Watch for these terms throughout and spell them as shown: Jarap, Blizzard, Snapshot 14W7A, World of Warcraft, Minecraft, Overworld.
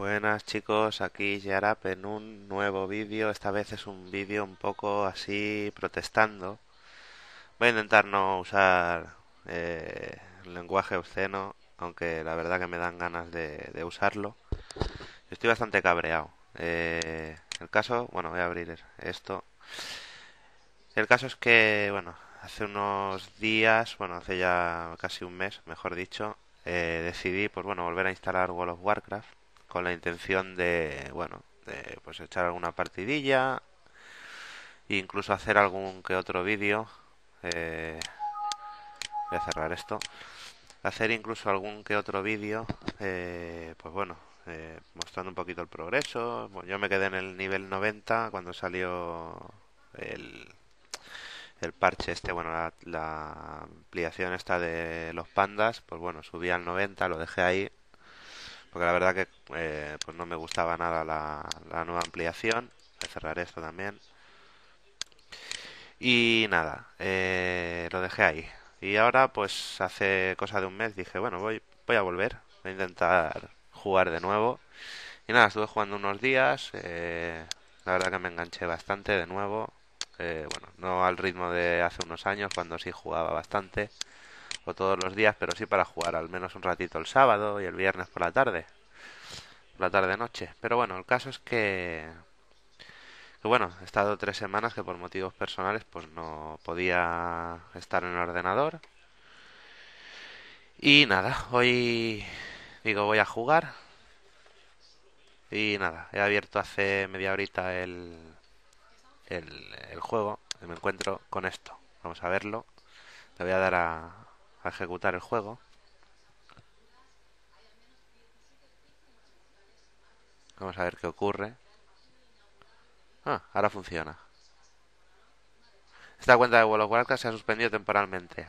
Buenas chicos, aquí Jarap en un nuevo vídeo. Esta vez es un vídeo un poco así protestando. Voy a intentar no usar lenguaje obsceno, aunque la verdad que me dan ganas de usarlo. Estoy bastante cabreado. El caso, bueno, voy a abrir esto. El caso es que, bueno, hace unos días, bueno, hace ya casi un mes, mejor dicho, decidí, pues bueno, volver a instalar World of Warcraft, con la intención de, bueno, de pues echar alguna partidilla e incluso hacer algún que otro vídeo. Voy a cerrar esto. Hacer incluso algún que otro vídeo, pues bueno, mostrando un poquito el progreso. Bueno, yo me quedé en el nivel 90 cuando salió el parche este, bueno, la ampliación esta de los pandas. Pues bueno, subí al 90, lo dejé ahí, porque la verdad que pues no me gustaba nada la nueva ampliación. Voy a cerrar esto también. Y nada, lo dejé ahí. Y ahora, pues hace cosa de un mes, dije, bueno, voy a volver. Voy a intentar jugar de nuevo. Y nada, estuve jugando unos días. La verdad que me enganché bastante de nuevo. Bueno, no al ritmo de hace unos años, cuando sí jugaba bastante, o todos los días, pero sí para jugar al menos un ratito el sábado y el viernes por la tarde noche. Pero bueno, el caso es que bueno, he estado 3 semanas que por motivos personales pues no podía estar en el ordenador. Y nada, hoy digo, voy a jugar. Y nada, he abierto hace media horita el juego y me encuentro con esto. Vamos a verlo. Le voy a dar a ejecutar el juego. Vamos a ver qué ocurre. Ah, ahora funciona. Esta cuenta de World of Warcraft se ha suspendido temporalmente.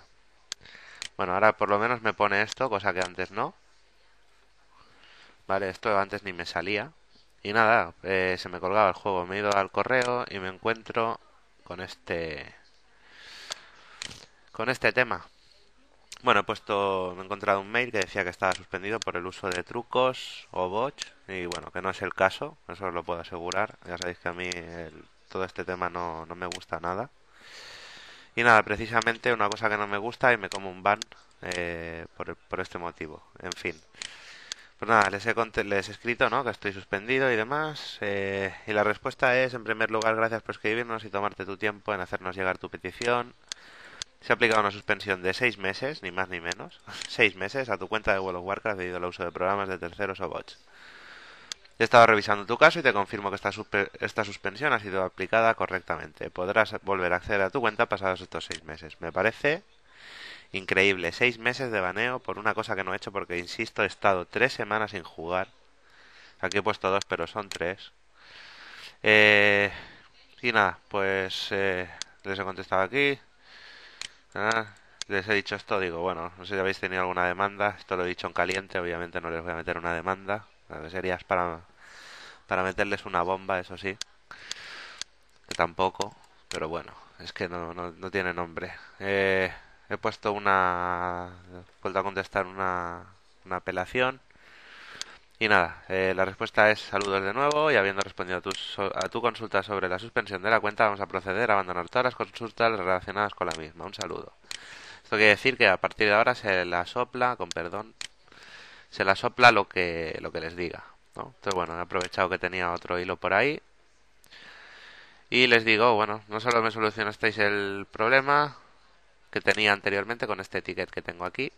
Bueno, ahora por lo menos me pone esto, cosa que antes no. Vale, esto antes ni me salía. Y nada, se me colgaba el juego. Me he ido al correo y me encuentro con este tema. Bueno, me he encontrado un mail que decía que estaba suspendido por el uso de trucos o bots, y bueno, que no es el caso, eso os lo puedo asegurar. Ya sabéis que a mí todo este tema no me gusta nada. Y nada, precisamente una cosa que no me gusta y me como un ban por este motivo. En fin, pues nada, les he escrito, ¿no?, que estoy suspendido y demás, y la respuesta es, en primer lugar, gracias por escribirnos y tomarte tu tiempo en hacernos llegar tu petición. Se ha aplicado una suspensión de 6 meses, ni más ni menos, 6 meses a tu cuenta de World of Warcraft debido al uso de programas de terceros o bots. He estado revisando tu caso y te confirmo que esta suspensión ha sido aplicada correctamente. Podrás volver a acceder a tu cuenta pasados estos 6 meses. Me parece increíble, 6 meses de baneo por una cosa que no he hecho porque, insisto, he estado 3 semanas sin jugar. Aquí he puesto 2, pero son 3. Y nada, pues les he contestado aquí. Les he dicho esto, digo, bueno, no sé si habéis tenido alguna demanda. Esto lo he dicho en caliente, obviamente no les voy a meter una demanda. A sería para meterles una bomba, eso sí, que tampoco, pero bueno, es que no tiene nombre. He puesto vuelto a contestar una apelación. Y nada, la respuesta es, saludos de nuevo, y habiendo respondido a tu consulta sobre la suspensión de la cuenta, vamos a proceder a abandonar todas las consultas relacionadas con la misma. Un saludo. Esto quiere decir que a partir de ahora se la sopla lo que les diga, ¿no? Entonces bueno, he aprovechado que tenía otro hilo por ahí y les digo, bueno, no solo me solucionasteis el problema que tenía anteriormente con este ticket que tengo aquí,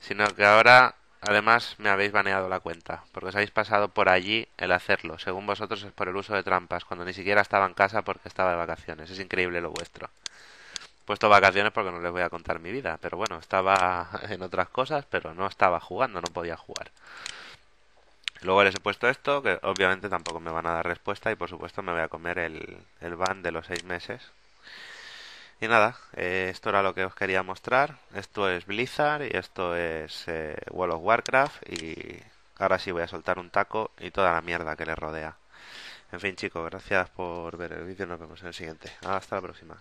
sino que ahora además me habéis baneado la cuenta, porque os habéis pasado por allí el hacerlo. Según vosotros es por el uso de trampas, cuando ni siquiera estaba en casa porque estaba de vacaciones. Es increíble lo vuestro. He puesto vacaciones porque no les voy a contar mi vida, pero bueno, estaba en otras cosas, pero no estaba jugando, no podía jugar. Luego les he puesto esto, que obviamente tampoco me van a dar respuesta, y por supuesto me voy a comer el ban de los 6 meses. Y nada, esto era lo que os quería mostrar. Esto es Blizzard y esto es World of Warcraft. Y ahora sí voy a soltar un taco y toda la mierda que le rodea. En fin chicos, gracias por ver el vídeo. Nos vemos en el siguiente. Hasta la próxima.